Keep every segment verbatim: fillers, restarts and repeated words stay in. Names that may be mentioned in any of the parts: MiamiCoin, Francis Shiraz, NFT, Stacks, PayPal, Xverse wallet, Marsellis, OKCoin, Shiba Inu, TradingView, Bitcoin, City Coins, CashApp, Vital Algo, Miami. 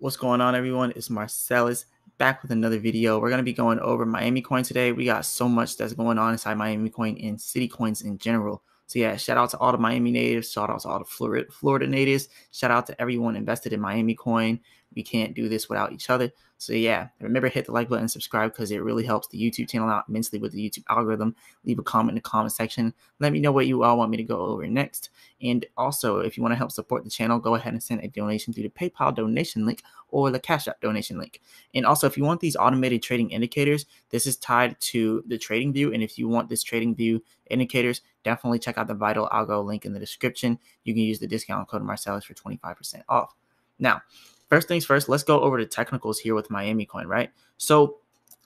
What's going on, everyone? It's Marsellis back with another video. We're going to be going over Miami Coin today. We got so much that's going on inside Miami Coin and City Coins in general. So yeah, shout out to all the Miami natives. Shout out to all the Florida, Florida natives. Shout out to everyone invested in Miami Coin. We can't do this without each other. So yeah, remember, hit the like button and subscribe because it really helps the YouTube channel out immensely with the YouTube algorithm. Leave a comment in the comment section. Let me know what you all want me to go over next. And also, if you want to help support the channel, go ahead and send a donation through the PayPal donation link or the CashApp donation link. And also, if you want these automated trading indicators, this is tied to the TradingView. And if you want this TradingView indicators, definitely check out the Vital Algo link in the description. You can use the discount code Marsellis for twenty-five percent off. Now, first things first, let's go over the technicals here with Miami Coin, right? So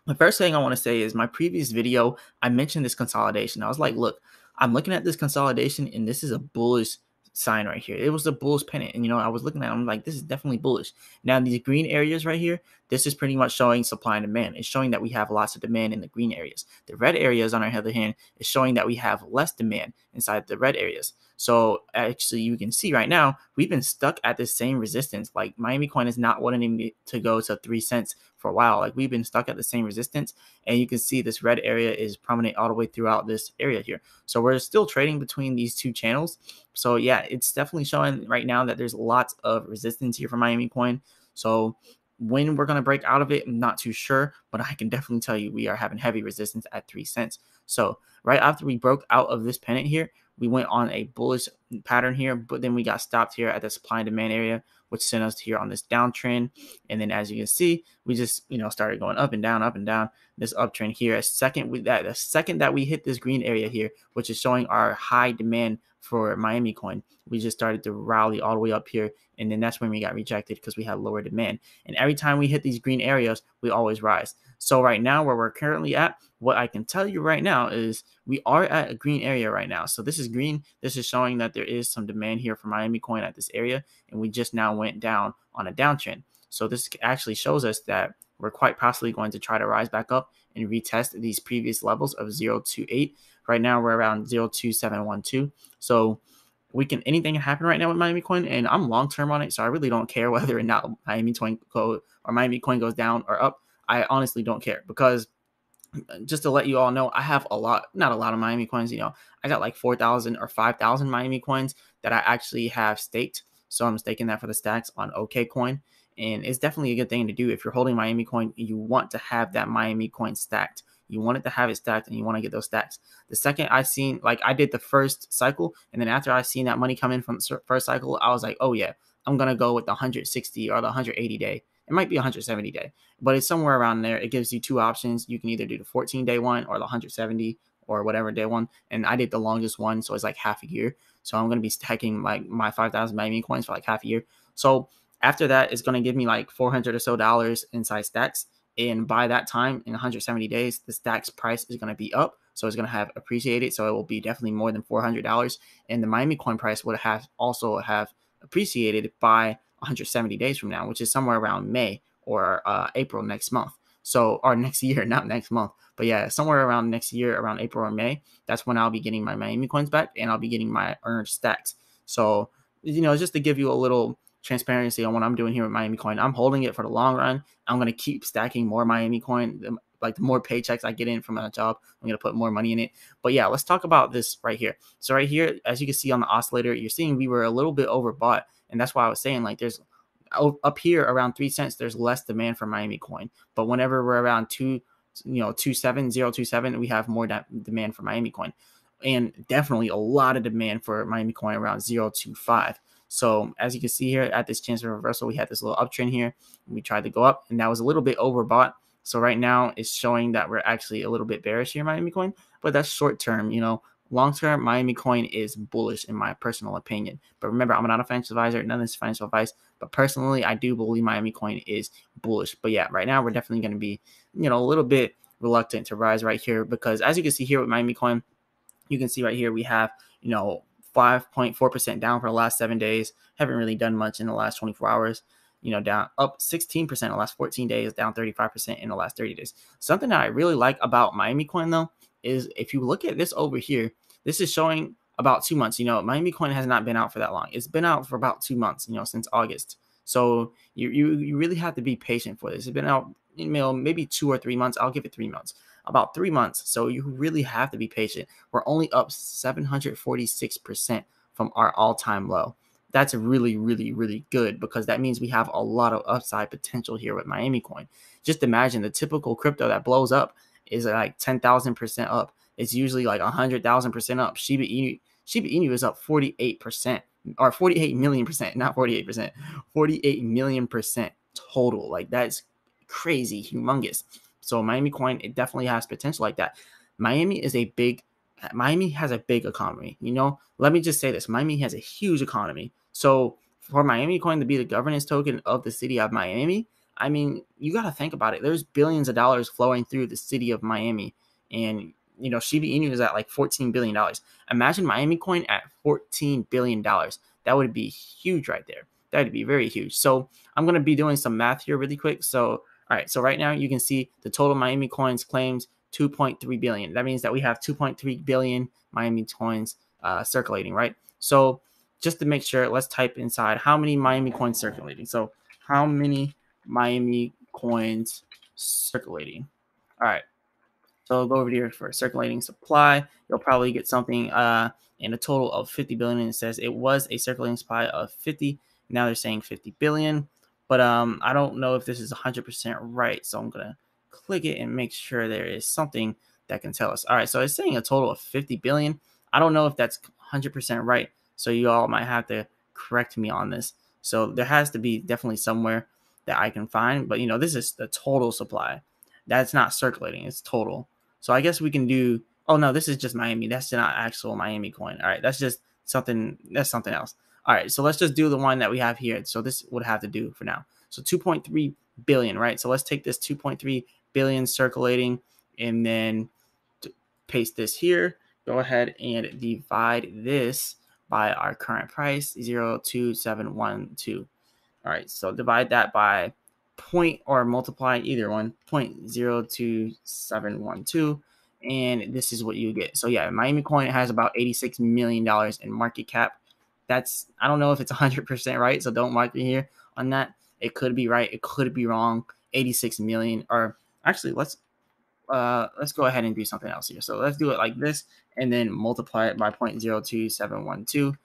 the first thing I want to say is my previous video, I mentioned this consolidation. I was like, look, I'm looking at this consolidation and this is a bullish sign right here. It was the bullish pennant. And, you know, I was looking at it, I'm like, this is definitely bullish. Now, these green areas right here, this is pretty much showing supply and demand. It's showing that we have lots of demand in the green areas. The red areas, on our other hand, is showing that we have less demand inside the red areas. So actually, you can see right now, we've been stuck at the same resistance. Like Miami Coin is not wanting me to go to three cents for a while. Like we've been stuck at the same resistance. And you can see this red area is prominent all the way throughout this area here. So we're still trading between these two channels. So yeah, it's definitely showing right now that there's lots of resistance here for Miami Coin. So when we're going to break out of it, I'm not too sure, but I can definitely tell you we are having heavy resistance at three cents. So right after we broke out of this pennant here, we went on a bullish pattern here, but then we got stopped here at the supply and demand area, which sent us here on this downtrend. And then as you can see, we just, you know, started going up and down, up and down this uptrend here. A second with that, the second that we hit this green area here, which is showing our high demand for Miami Coin, we just started to rally all the way up here. And then that's when we got rejected because we had lower demand. And every time we hit these green areas, we always rise. So right now where we're currently at, what I can tell you right now is we are at a green area right now. So this is green. This is showing that there is some demand here for Miami Coin at this area. And we just now went down on a downtrend. So this actually shows us that we're quite possibly going to try to rise back up and retest these previous levels of zero point two eight. Right now, we're around zero point two seven one two. So we can, anything can happen right now with Miami Coin, and I'm long-term on it. So I really don't care whether or not Miami Coin go, or Miami Coin goes down or up. I honestly don't care because just to let you all know, I have a lot, not a lot of Miami Coins. You know, I got like four thousand or five thousand Miami Coins that I actually have staked. So I'm staking that for the Stacks on OKCoin. And it's definitely a good thing to do. If you're holding Miami Coin, you want to have that Miami Coin stacked. You want it to have it stacked and you want to get those stacks. The second I seen, like I did the first cycle. And then after I seen that money come in from the first cycle, I was like, oh yeah, I'm going to go with the one hundred sixty or the one hundred eighty day. It might be one hundred seventy day, but it's somewhere around there. It gives you two options. You can either do the fourteen day one or the one hundred seventy or whatever day one. And I did the longest one. So it's like half a year. So I'm going to be stacking like my five thousand Miami Coins for like half a year. So after that, it's going to give me like four hundred or so dollars inside Stacks. And by that time, in one hundred seventy days, the Stacks price is going to be up. So it's going to have appreciated. So it will be definitely more than four hundred dollars. And the Miami Coin price would have also have appreciated by one hundred seventy days from now, which is somewhere around May or uh, April next month. So, or next year, not next month. But yeah, somewhere around next year, around April or May, that's when I'll be getting my Miami Coins back and I'll be getting my earned Stacks. So, you know, just to give you a little transparency on what I'm doing here with Miami Coin. I'm holding it for the long run. I'm going to keep stacking more Miami Coin. Like the more paychecks I get in from a job, I'm going to put more money in it. But yeah, let's talk about this right here. So right here, as you can see on the oscillator, you're seeing we were a little bit overbought. And that's why I was saying like there's up here around three cents, there's less demand for Miami Coin. But whenever we're around two, you know, two seven, zero two seven, we have more demand for Miami Coin. And definitely a lot of demand for Miami Coin around zero two five. So as you can see here at this chance of reversal, we had this little uptrend here. We tried to go up and that was a little bit overbought. So right now it's showing that we're actually a little bit bearish here, Miami Coin, but that's short term. You know, long term, Miami Coin is bullish in my personal opinion. But remember, I'm not a financial advisor. None of this is financial advice. But personally, I do believe Miami Coin is bullish. But yeah, right now we're definitely going to be, you know, a little bit reluctant to rise right here because as you can see here with Miami Coin, you can see right here we have, you know, five point four percent down for the last seven days. Haven't really done much in the last twenty-four hours. You know, down up sixteen percent in the last fourteen days, down thirty-five percent in the last thirty days. Something that I really like about Miami Coin though is if you look at this over here, this is showing about two months. You know, Miami Coin has not been out for that long. It's been out for about two months, you know, since August. So you, you, you really have to be patient for this. It's been out, you know, maybe two or three months. I'll give it three months, about three months. So you really have to be patient. We're only up seven hundred forty-six percent from our all-time low. That's really, really, really good, because that means we have a lot of upside potential here with Miami Coin. Just imagine the typical crypto that blows up is like ten thousand percent up. It's usually like one hundred thousand percent up. Shiba Inu, Shiba Inu is up forty-eight percent, or forty-eight million percent, not forty-eight percent, forty-eight million percent total. Like, that's crazy, humongous. So Miami Coin, it definitely has potential like that. Miami is a big, Miami has a big economy. You know, let me just say this. Miami has a huge economy. So for Miami Coin to be the governance token of the city of Miami, I mean, you got to think about it. There's billions of dollars flowing through the city of Miami. And, you know, Shiba Inu is at like fourteen billion dollars. Imagine Miami Coin at fourteen billion dollars. That would be huge right there. That would be very huge. So I'm going to be doing some math here really quick. So, all right. So right now you can see the total Miami Coins claims two point three billion. That means that we have two point three billion Miami coins uh, circulating, right? So just to make sure, let's type inside how many Miami coins circulating. So how many Miami coins circulating? All right. So I'll go over here for circulating supply. You'll probably get something uh, in a total of fifty billion. And it says it was a circulating supply of fifty. Now they're saying fifty billion. But um, I don't know if this is one hundred percent right. So I'm going to click it and make sure there is something that can tell us. All right, so it's saying a total of fifty billion. I don't know if that's one hundred percent right, so you all might have to correct me on this. So there has to be definitely somewhere that I can find, but you know, this is the total supply. That's not circulating, it's total. So I guess we can do, oh no, this is just Miami. That's not actual Miami coin. All right, that's just something, that's something else. All right, so let's just do the one that we have here. So this would have to do for now. So two point three billion, right? So let's take this two point three billion circulating and then paste this here. Go ahead and divide this by our current price, zero point two seven one two. All right, so divide that by point or multiply either one, zero point zero two seven one two, and this is what you get. So yeah, Miami Coin has about eighty-six million dollars in market cap. That's, I don't know if it's one hundred percent right, so don't mark me here on that. It could be right, it could be wrong. eighty-six million, or actually, let's uh, let's go ahead and do something else here. So let's do it like this, and then multiply it by zero point zero two seven one two,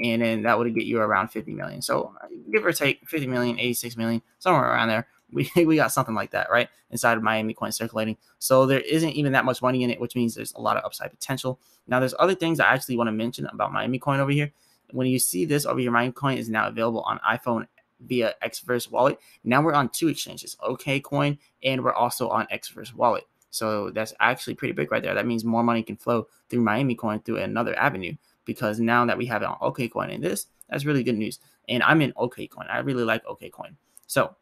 and then that would get you around fifty million. So give or take fifty million, eighty-six million, somewhere around there. We we got something like that, right? Inside of Miami Coin circulating. So there isn't even that much money in it, which means there's a lot of upside potential. Now, there's other things I actually want to mention about Miami Coin over here. When you see this over here, Miami Coin is now available on iPhone via Xverse wallet. Now we're on two exchanges, OKCoin, and we're also on Xverse wallet. So that's actually pretty big right there. That means more money can flow through Miami Coin through another avenue, because now that we have it on OKCoin and this, that's really good news. And I'm in OKCoin. I really like OKCoin. So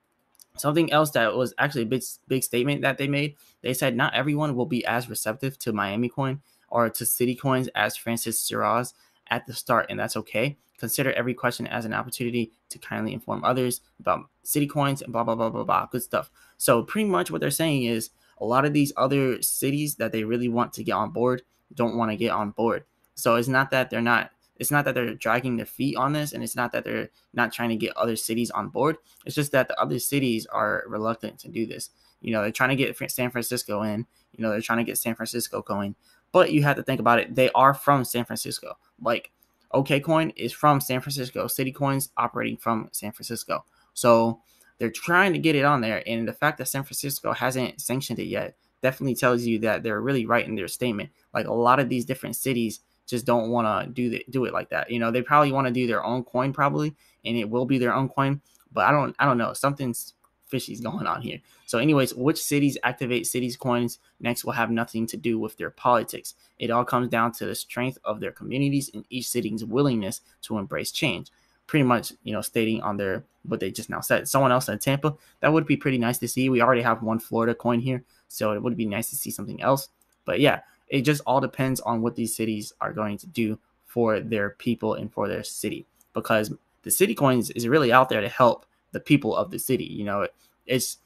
something else that was actually a big, big statement that they made, they said not everyone will be as receptive to Miami Coin or to City Coins as Francis Shiraz at the start, and that's okay. Consider every question as an opportunity to kindly inform others about City Coins and blah, blah, blah, blah, blah. Good stuff. So pretty much what they're saying is a lot of these other cities that they really want to get on board don't want to get on board. So it's not that they're not, it's not that they're dragging their feet on this, and it's not that they're not trying to get other cities on board. It's just that the other cities are reluctant to do this. You know, they're trying to get San Francisco in, you know, they're trying to get San Francisco going. But you have to think about it. They are from San Francisco. Like, OKCoin is from San Francisco. City Coins operating from San Francisco. So they're trying to get it on there. And the fact that San Francisco hasn't sanctioned it yet definitely tells you that they're really right in their statement. Like, a lot of these different cities just don't want to do the, do it like that. You know, they probably want to do their own coin probably, and it will be their own coin. But I don't, I don't know. Something's fishy's going on here. So anyways, which cities activate cities coins next will have nothing to do with their politics. It all comes down to the strength of their communities and each city's willingness to embrace change. Pretty much, you know, stating on their what they just now said. Someone else in Tampa, that would be pretty nice to see. We already have one Florida coin here, so it would be nice to see something else. But yeah, it just all depends on what these cities are going to do for their people and for their city, because the City Coins is really out there to help the people of the city. You know, it, it's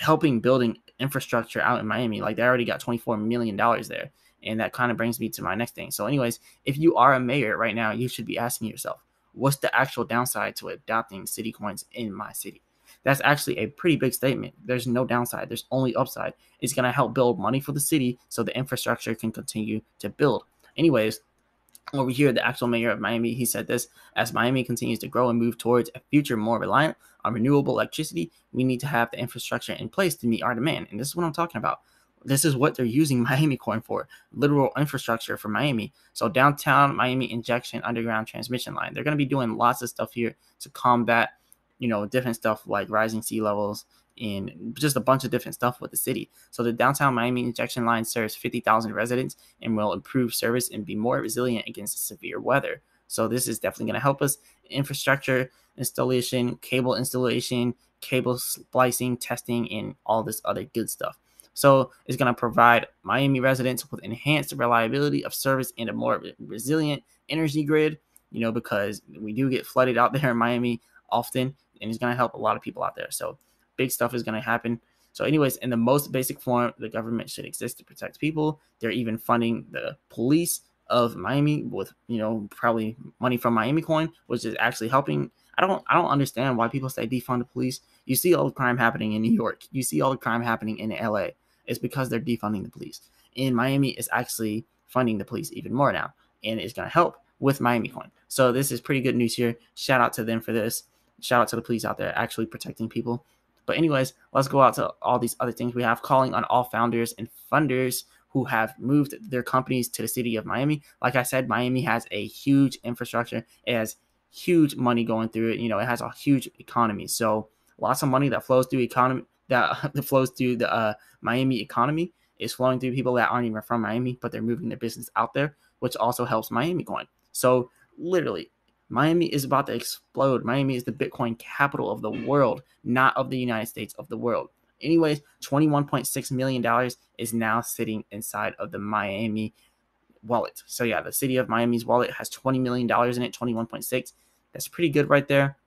helping building infrastructure out in Miami. Like, they already got twenty-four million dollars there. And that kind of brings me to my next thing. So anyways, if you are a mayor right now, you should be asking yourself, what's the actual downside to adopting City Coins in my city? That's actually a pretty big statement. There's no downside. There's only upside. It's going to help build money for the city so the infrastructure can continue to build. Anyways, over here, the actual mayor of Miami, he said this: as Miami continues to grow and move towards a future more reliant on renewable electricity, we need to have the infrastructure in place to meet our demand. And this is what I'm talking about. This is what they're using Miami Coin for, literal infrastructure for Miami. So downtown Miami injection, underground transmission line. They're going to be doing lots of stuff here to combat, you know, different stuff like rising sea levels and just a bunch of different stuff with the city. So the downtown Miami injection line serves fifty thousand residents and will improve service and be more resilient against severe weather. So this is definitely going to help us. Infrastructure installation, cable installation, cable splicing, testing, and all this other good stuff. So it's going to provide Miami residents with enhanced reliability of service and a more resilient energy grid, you know, because we do get flooded out there in Miami often, and it's going to help a lot of people out there. So big stuff is going to happen. So anyways, in the most basic form, the government should exist to protect people. They're even funding the police of Miami with, you know, probably money from Miami Coin, which is actually helping. I don't I don't understand why people say defund the police. You see all the crime happening in New York. You see all the crime happening in L A. It's because they're defunding the police. And Miami is actually funding the police even more now, and it's going to help with Miami Coin. So this is pretty good news here. Shout out to them for this. Shout out to the police out there actually protecting people. But anyways, let's go out to all these other things we have. Calling on all founders and funders who have moved their companies to the city of Miami. Like I said, Miami has a huge infrastructure. It has huge money going through it. You know, it has a huge economy. So lots of money that flows through economy that, that flows through the uh, Miami economy is flowing through people that aren't even from Miami, but they're moving their business out there, which also helps Miami Coin. So literally, Miami is about to explode. Miami is the Bitcoin capital of the world, not of the United States, of the world. Anyways, twenty-one point six million dollars is now sitting inside of the Miami wallet. So yeah, the city of Miami's wallet has twenty million dollars in it, twenty-one point six. That's pretty good right there.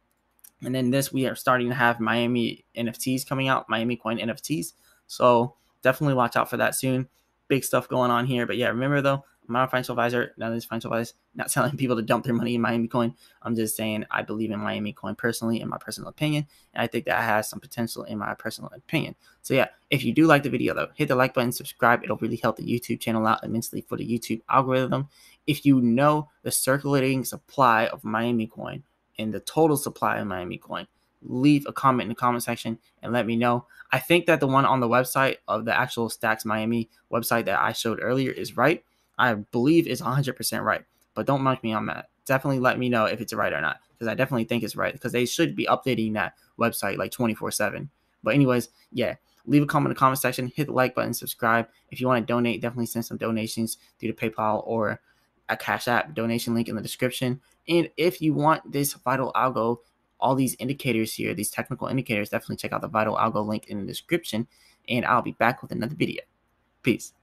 And then this, we are starting to have Miami N F Ts coming out, Miami Coin N F Ts. So definitely watch out for that soon. Big stuff going on here. But yeah, remember though, I'm not a financial advisor, none of this financial advice, not telling people to dump their money in Miami Coin. I'm just saying I believe in Miami Coin personally, in my personal opinion, and I think that has some potential in my personal opinion. So yeah, if you do like the video though, hit the like button, subscribe. It'll really help the YouTube channel out immensely for the YouTube algorithm. If you know the circulating supply of Miami Coin and the total supply of Miami Coin, leave a comment in the comment section and let me know. I think that the one on the website of the actual Stacks Miami website that I showed earlier is right. I believe it's one hundred percent right, but don't mark me on that. Definitely let me know if it's right or not, because I definitely think it's right, because they should be updating that website like twenty-four seven. But anyways, yeah, leave a comment in the comment section, hit the like button, subscribe. If you want to donate, definitely send some donations through the PayPal or a CashApp donation link in the description. And if you want this Vital Algo, all these indicators here, these technical indicators, definitely check out the Vital Algo link in the description, and I'll be back with another video. Peace.